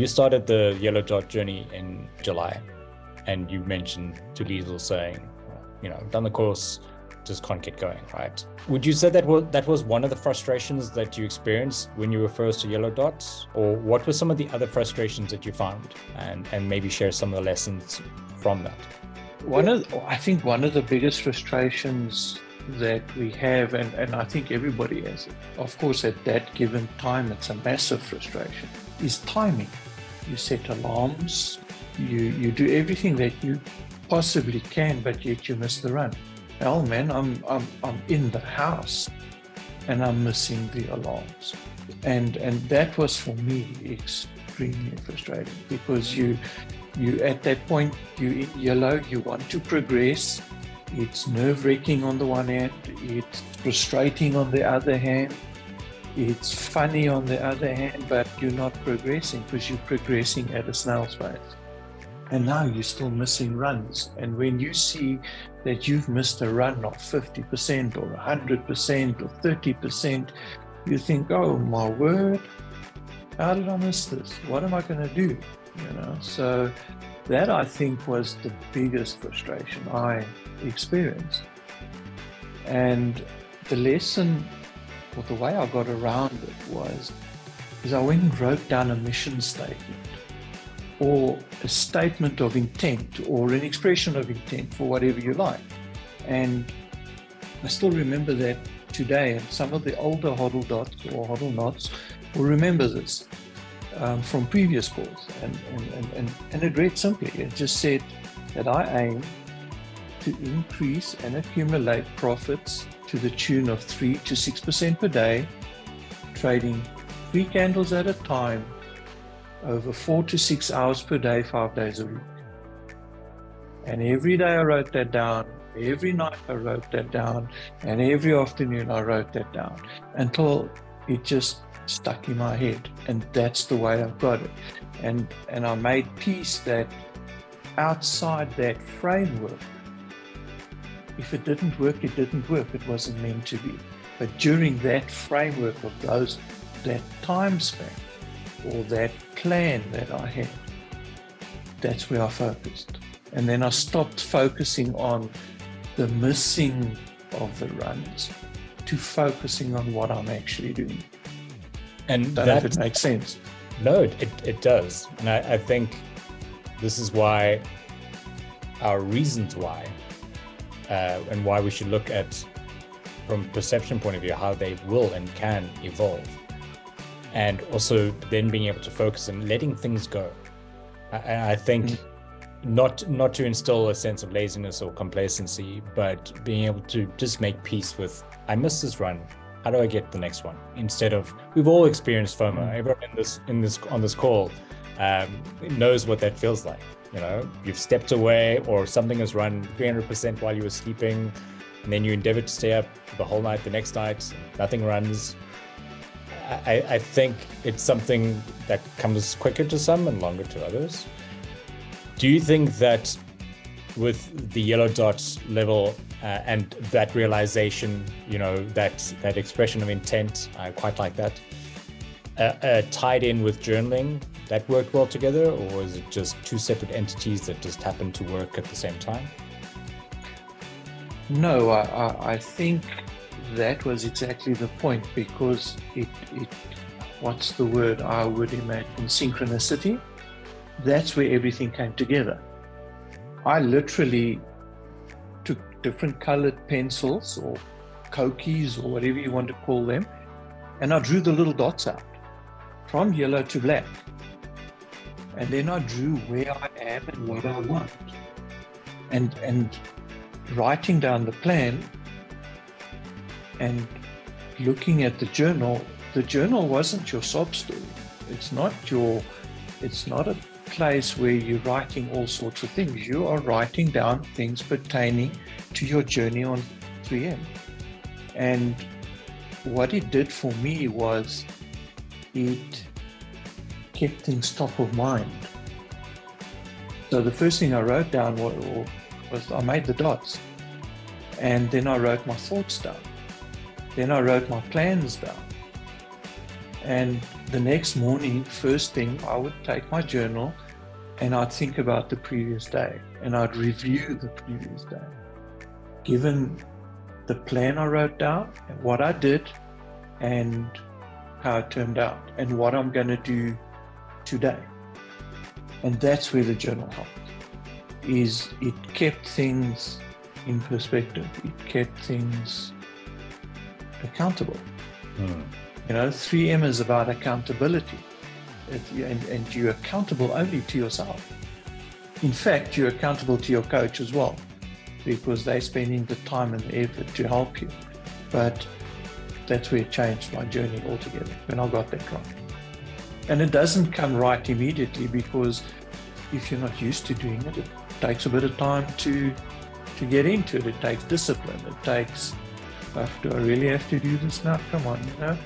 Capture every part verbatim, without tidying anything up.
you started the yellow dot journey in July, and you mentioned to Liesl saying, you know, I've done the course, just can't get going, right? Would you say that was, that was one of the frustrations that you experienced when you were first to yellow dots? Or what were some of the other frustrations that you found, and, and maybe share some of the lessons from that? One of, I think one of the biggest frustrations that we have, and, and I think everybody has it, of course at that given time, it's a massive frustration, is timing. You set alarms, you, you do everything that you possibly can, but yet you miss the run. Hell man, I'm, I'm, I'm in the house and I'm missing the alarms. And, and that was for me extremely frustrating, because you, you at that point, you're in yellow, you want to progress. It's nerve-wracking on the one hand, it's frustrating on the other hand, it's funny on the other hand, but you're not progressing because you're progressing at a snail's pace. And now you're still missing runs. And when you see that you've missed a run of fifty percent or one hundred percent or thirty percent, you think, oh my word, how did I miss this? What am I going to do? You know, so that I think was the biggest frustration I experienced. And the lesson, or the way I got around it was, is I went and wrote down a mission statement, or a statement of intent, or an expression of intent, for whatever you like. And I still remember that today, and some of the older HODL dots or HODL nots will remember this um, from previous calls. And, and, and, and it read simply, it just said that I aim to increase and accumulate profits to the tune of three to six percent per day, trading three candles at a time, over four to six hours per day, five days a week. And every day I wrote that down, every night I wrote that down, and every afternoon I wrote that down, until it just stuck in my head. And that's the way I've got it. And, and I made peace that outside that framework, if it didn't work, it didn't work, it wasn't meant to be. But during that framework of those, that time span, or that plan that I had, that's where I focused. And then I stopped focusing on the missing of the runs to focusing on what I'm actually doing. And that, if it makes sense. No, it, it does. And I, I think this is why our reasons why, uh, and why we should look at, from perception point of view, how they will and can evolve. And also then being able to focus and letting things go. I, I think mm. not not to instill a sense of laziness or complacency, but being able to just make peace with, I missed this run, how do I get the next one? Instead of, we've all experienced FOMA. Mm. Everyone in this in this on this call um, knows what that feels like. You know, you've stepped away, or something has run three hundred percent while you were sleeping, and then you endeavor to stay up the whole night, the next night, nothing runs. I, I think it's something that comes quicker to some and longer to others. Do you think that with the yellow dots level uh, and that realization, you know, that, that expression of intent, I quite like that, uh, uh, tied in with journaling, that worked well together, or is it just two separate entities that just happen to work at the same time? No, I, I, I think that was exactly the point, because it, it, what's the word I would imagine, synchronicity, that's where everything came together. I literally took different colored pencils or Cokies or whatever you want to call them, and I drew the little dots out from yellow to black. And then I drew where I am and what I want. And, and writing down the plan, and looking at the journal, the journal wasn't your sob story. It's not your, it's not a place where you're writing all sorts of things. You are writing down things pertaining to your journey on three M. And what it did for me was it kept things top of mind. So the first thing I wrote down was, was I made the dots, and then I wrote my thoughts down. Then I wrote my plans down, and The next morning, first thing, I would take my journal and I'd think about the previous day and I'd review the previous day. Given the plan I wrote down, what I did and how it turned out and what I'm going to do today. And that's where the journal helped, is it kept things in perspective. It kept things accountable. Mm. You know, three M is about accountability, and, and you're accountable only to yourself. In fact, you're accountable to your coach as well, because they're spending the time and the effort to help you. But that's where it changed my journey altogether, when I got that right. And it doesn't come right immediately, because if you're not used to doing it, it takes a bit of time to, to get into it. It takes discipline. It takes, oh, do I really have to do this now? Come on, you know?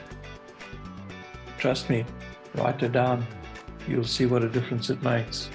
Trust me, write it down. You'll see what a difference it makes.